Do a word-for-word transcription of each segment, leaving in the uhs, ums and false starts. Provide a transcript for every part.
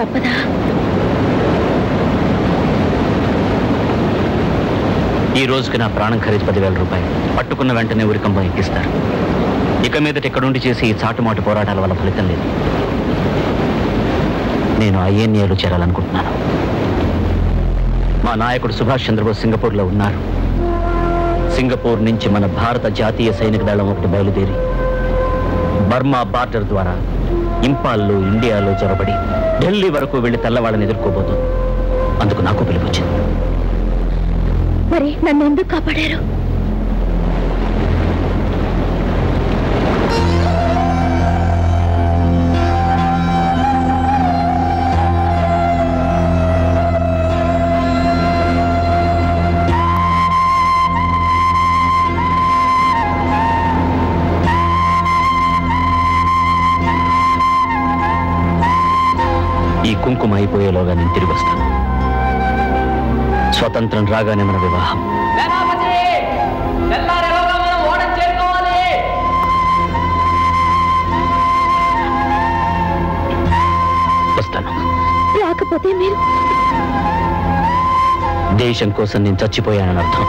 தப்பதா? ఈ రోజుకి నా ప్రాణం ఖరీదు పదివేల రూపాయలు. పట్టుకున్న వెంటనే ఉరికంబం ఎక్కిస్తారు. ఇక మీదట ఇక్కడుండి చేసి ఈ చాటుమాటు పోరాటాల వల్ల ఫలితం లేదు. నేను ఐ ఎన్ ఏలో చేరాలనుకుంటున్నాను. మా నాయకుడు సుభాష్ చంద్రబోస్ సింగపూర్లో ఉన్నారు. సింగపూర్ నుంచి మన భారత జాతీయ సైనిక దళం ఒకటి బయలుదేరి బర్మా బార్డర్ ద్వారా ఇంపాల్లో ఇండియాలో చొరబడి ఢిల్లీ వరకు వెళ్ళి తెల్లవాళ్ళని ఎదుర్కోబోతుంది. అందుకు నాకు పిలుపొచ్చింది. మరి నన్ను ఎందుకు కాపాడారు? ఈ కుంకుమ అయిపోయేలోగా నేను తిరిగి వస్తాను. స్వతంత్రం రాగానే మన వివాహం. వస్తాను. రాకపోతే మీరు దేశం కోసం నేను చచ్చిపోయానని అర్థం.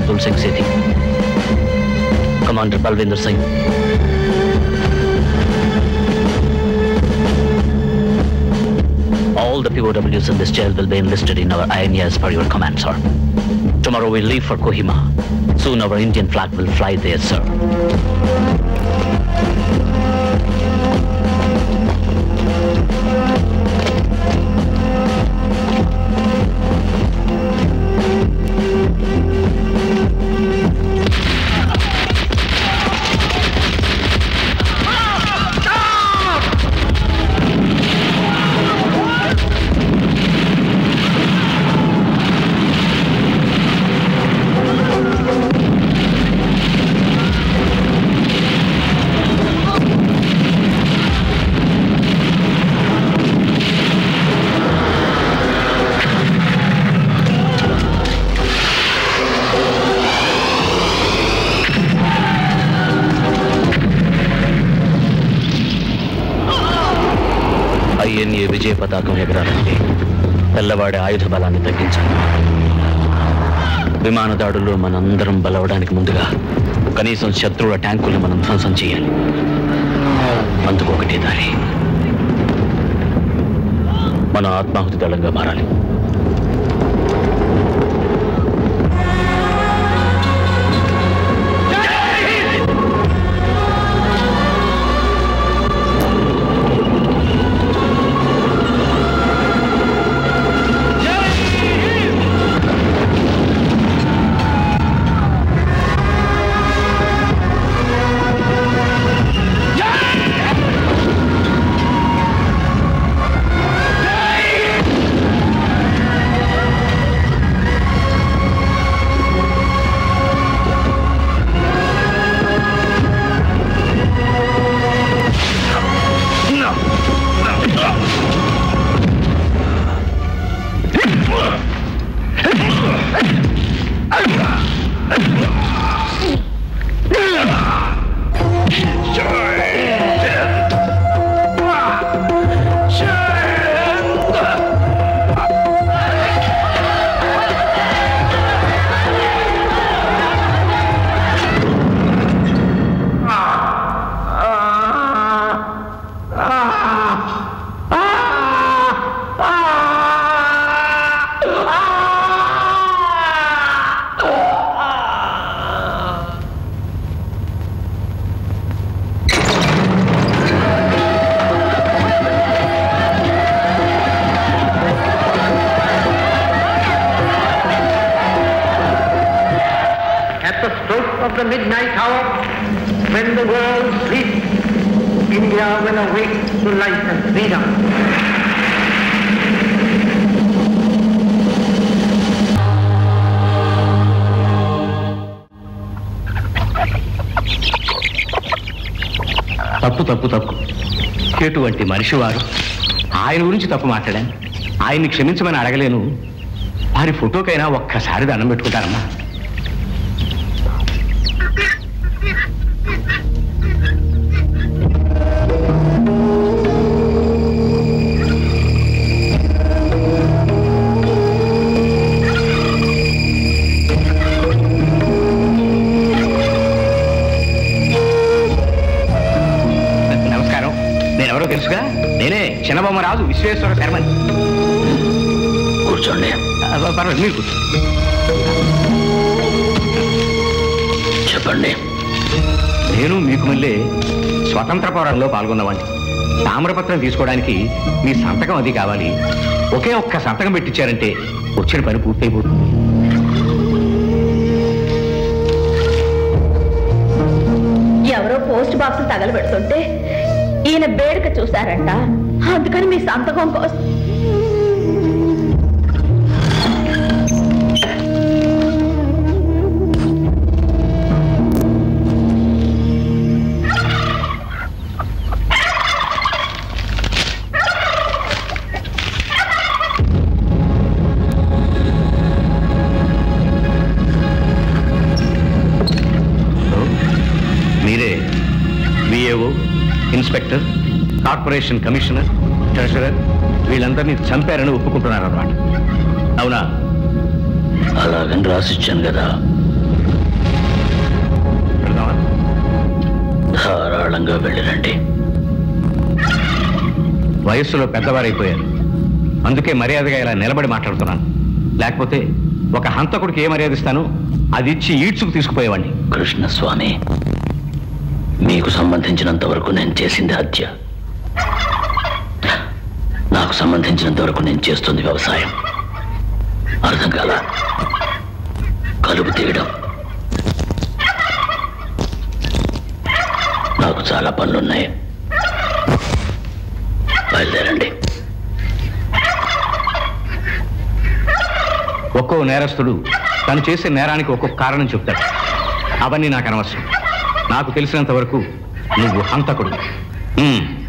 Abdul Singh Sethi, commander Balwinder Singh, all the P O Ws in this jail will be enlisted in our I N A S per your command, sir. Tomorrow we leave for Kohima. Soon our Indian flag will fly there, sir. పతాకం ఎగరాలంటే తెల్లవాడే ఆయుధ బలాన్ని తగ్గించాలి. విమాన దాడుల్లో మనందరం బలవడానికి ముందుగా కనీసం శత్రువుల ట్యాంకుల్ని మనం ధ్వంసం చేయాలి. అందుకు ఒకటే దారి, మన ఆత్మాహుతి దళంగా మారాలి. the stroke of the midnight hour, when the world sleeps, India will awake to life and freedom. తప్పు తప్పు తప్పు కేటువంటి మనిషివారు ఆయన గురించి తప్పు మాట్లాడాను. ఆయన్ని క్షమించమని అడగలేను. వారి ఫోటోకైనా ఒక్కసారి దండం పెట్టుకుంటారమ్మా. చిన్నబొమ్మరాజు విశ్వేశ్వర శర్మ కూర్చోండి. పర్వాలేదు, మీరు కూర్చోండి. చెప్పండి. నేను మీకు మళ్ళీ స్వతంత్ర పోరాటంలో పాల్గొన్నవాడిని. తామ్రపత్రం తీసుకోవడానికి మీ సంతకం అది కావాలి. ఒకే ఒక్క సంతకం పెట్టించారంటే వచ్చిన పని పూర్తయిపోతుంది. ఎవరో పోస్ట్ బాక్సులు తగలబెడుతుంటే ఈయన బేడక చూశారంట. అందుకని మీ సంతకం కోసం మీరే VAO, inspector, corporation commissioner, treasurer వీళ్ళందరినీ చంపారని ఒప్పుకుంటున్నారు అన్నమాట. అవునా? అలాగని రాసిచ్చాను కదా. ధారాళంగా వెళ్ళిరండి. వయస్సులో పెద్దవారైపోయారు, అందుకే మర్యాదగా ఇలా నిలబడి మాట్లాడుతున్నాను. లేకపోతే ఒక హంతకుడికి ఏ మర్యాద ఇస్తాను? అది ఇచ్చి ఈడ్చుకు తీసుకుపోయేవాడిని. కృష్ణస్వామి, మీకు సంబంధించినంత వరకు నేను చేసింది హత్య. నాకు సంబంధించినంత వరకు నేను చేస్తుంది వ్యవసాయం. అర్థం కాల? కలుపు తీయడం. నాకు చాలా పనులున్నాయి. బయలుదేరండి. ఒక్కో నేరస్తుడు తను చేసే నేరానికి ఒక్కొక్క కారణం చెప్తాడు. అవన్నీ నాకు అనవసరం. నాకు తెలిసినంత వరకు నువ్వు హంతకుడు.